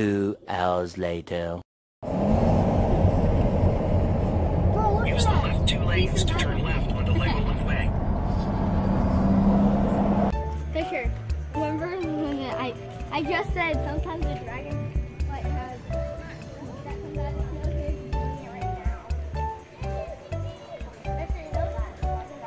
2 hours later. Use the left two lanes to turn left on the LEGOLAND way. Fisher, remember I just said sometimes the dragon flight has that comes out of the snow here right now. Fisher, you know that.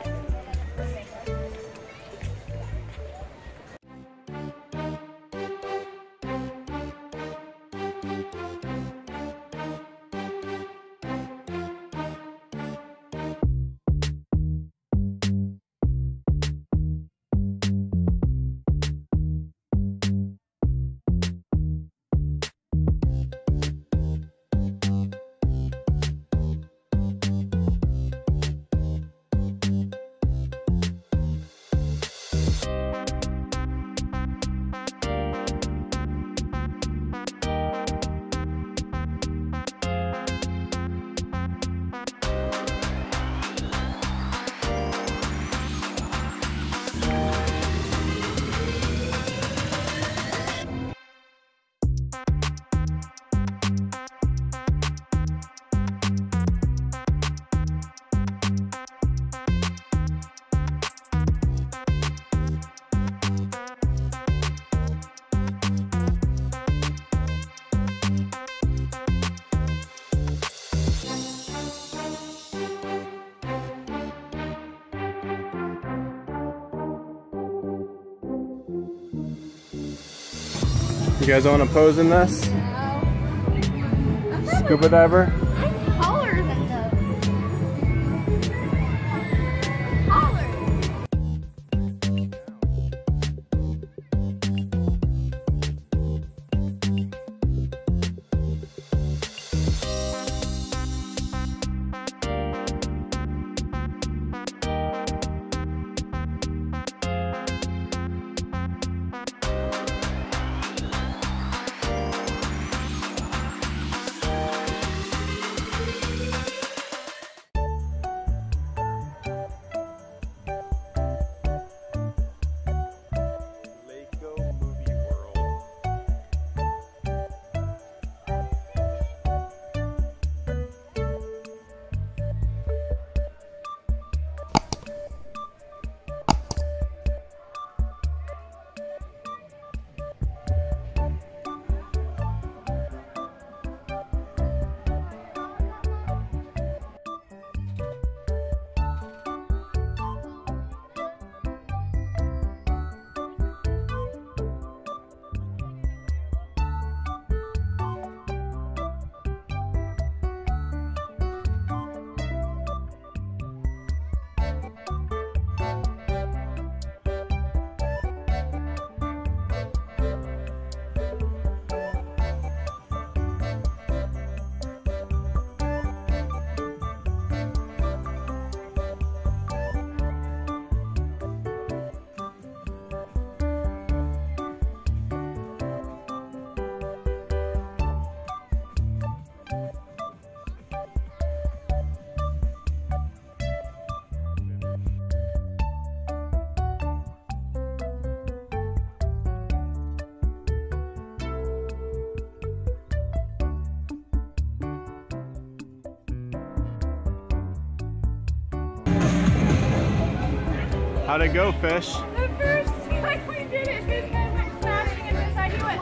You guys want to pose in this? No. I'm scuba diver? I'm taller than those. How'd it go, Fish? The first time we did it, his head went smashing and his side went.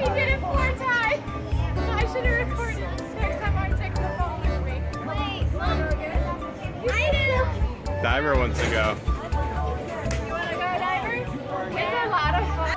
He did it 4 times. I should have recorded this next time I take the ball with me. Wait, Mom, we're good? I did it! Diver wants to go. You want to go, Diver? It's a lot of fun.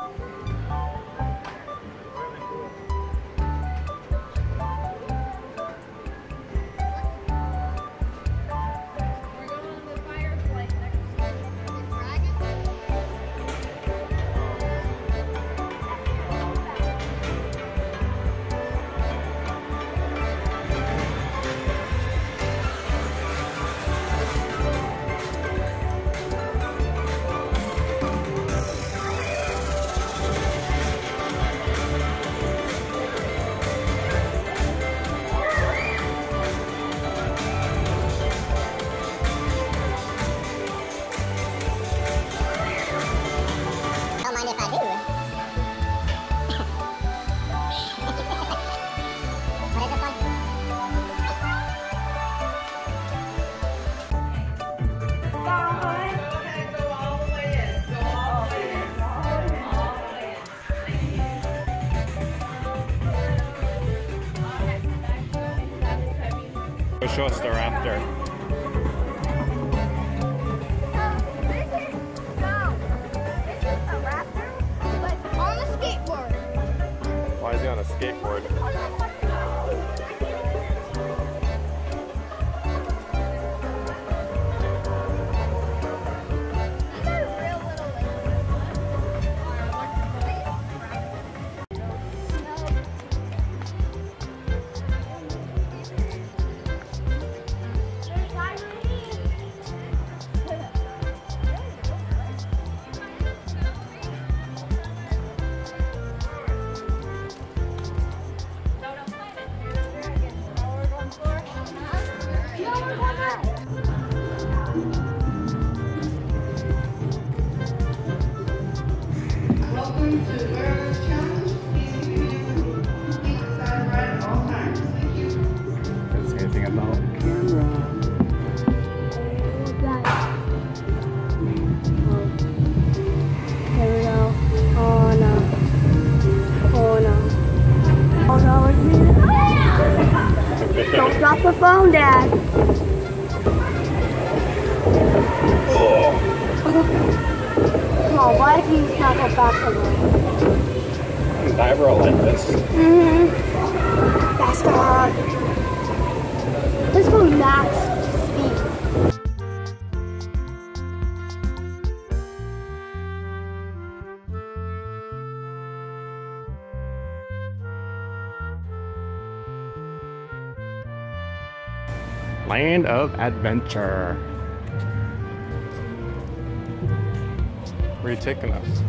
show us the raptor. Why is he on a skateboard? Drop the phone, Dad. Come on, why can you not go back to me? Dive roll like this. Mm-hmm. Faster. Let's go max Land of Adventure. Where are you taking us?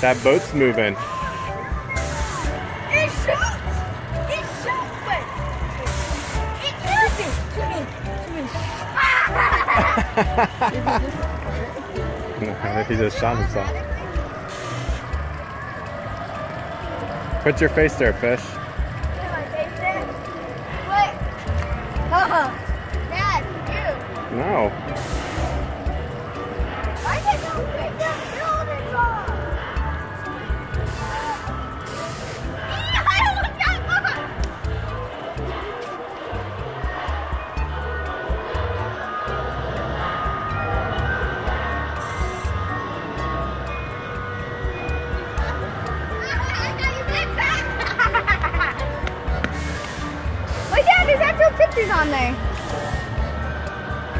That boat's moving. It shoots! It shoots! Wait. It shoots! What if he just shot himself? Put your face there, fish. Put my face there? Wait. Dad, you. No. Why is it going right down? On there.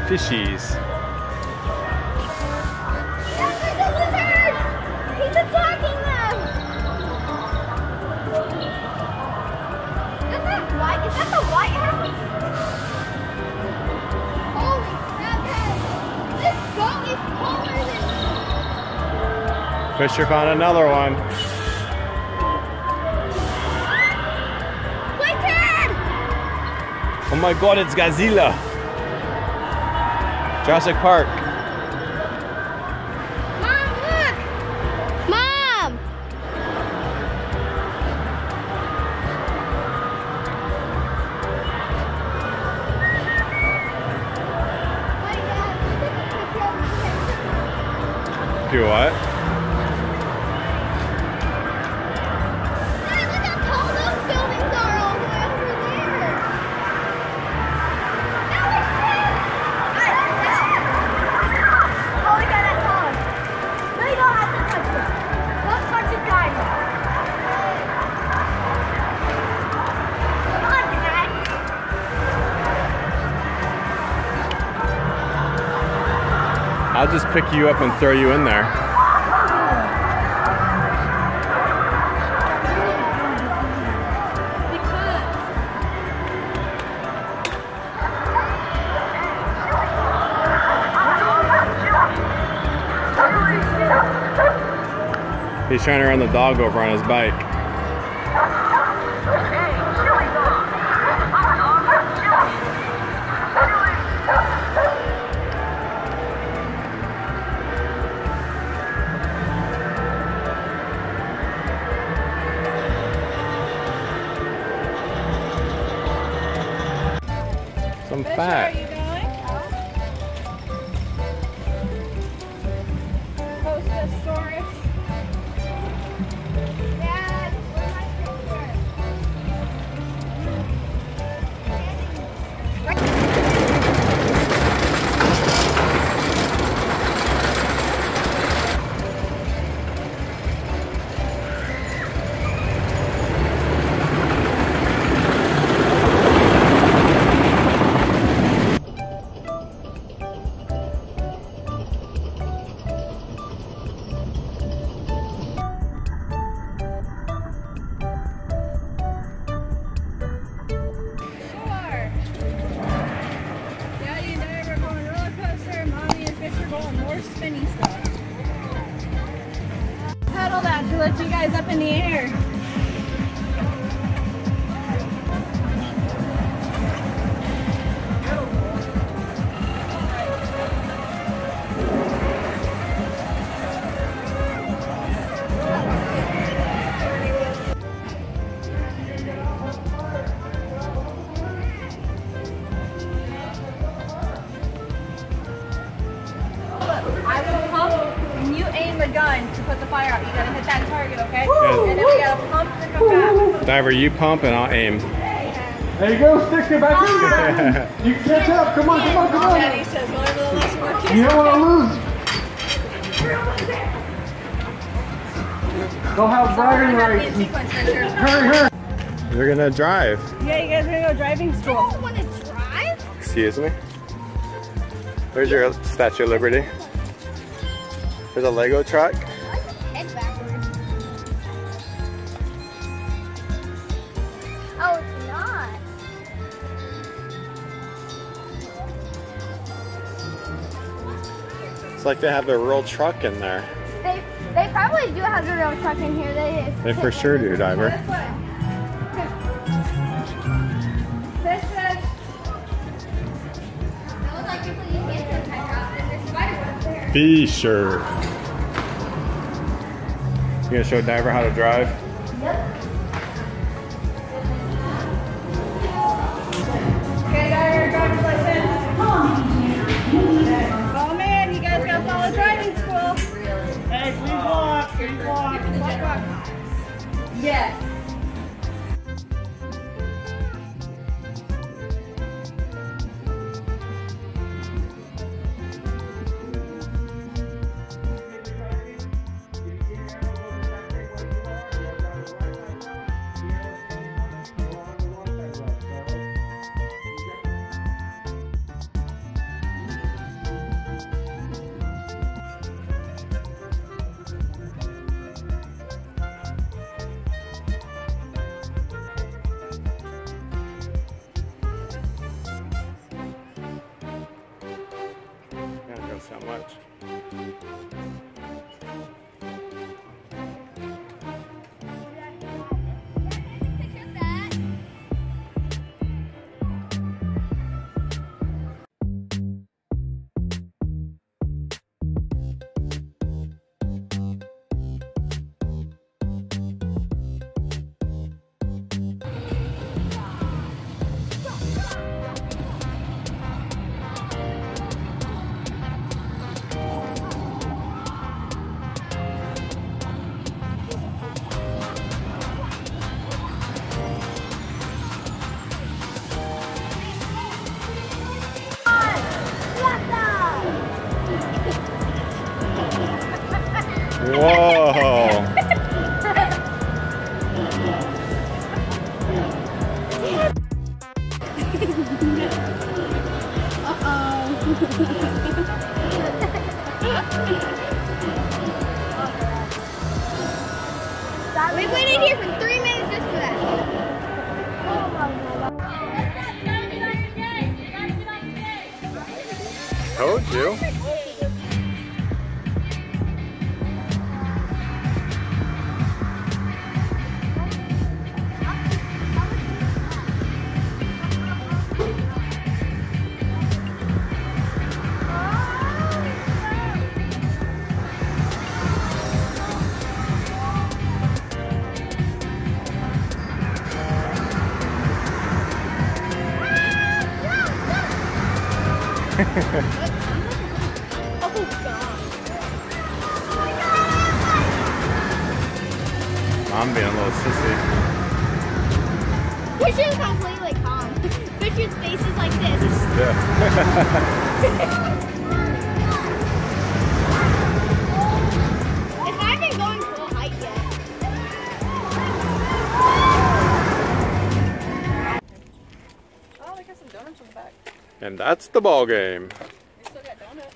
Fishies. Yes, there's a lizard! He's attacking them! Is that white? Is that the White House? Holy crap, guys. This boat is taller than me. Fisher found another one. Oh my God, it's Godzilla. Jurassic Park. Mom, look! Mom! Do what? Dad, look how tall those buildings are over there. I'll just pick you up and throw you in there. He's trying to run the dog over on his bike. I'm fat. Are you going? Postosaurus. Dad, where's my spinny stuff. Pedal that to lift you guys up in the air. Gun to put the fire out. You gotta hit that target, okay? Good. And then we gotta pump to come back. Diver, you pump and I'll aim. There you go, stick it back in. You can catch up. Come on, come on, come on. Daddy says, well, I'm gonna lose more kisses. You don't wanna lose. Go have bragging rights. Hurry. You're gonna drive. Yeah, you guys are gonna go driving school. I don't wanna drive. Excuse me. Where's your Statue of Liberty? There's a Lego truck. I like the head backwards. Oh, it's not. It's like they have their real truck in there. They probably do have the real truck in here. They for sure do, Diver. This one. This says... I would like to put your hands in my house. There's a spider up there. Be sure. You gonna show Diver how to drive? Yep. Okay, Diver, driver's license. Oh man, you guys gotta follow driving school. Hey, please walk. Please walk. Walk. Yes. Much. Whoa! Uh-oh. We've waited here for 3 minutes just for that. Oh my God. Told you. Oh God. I'm being a little sissy. Christian's completely calm. Christian's face is like this. Yeah. If I haven't gone full height yet. Oh, they got some donuts on the back. And that's the ball game. We still got donuts.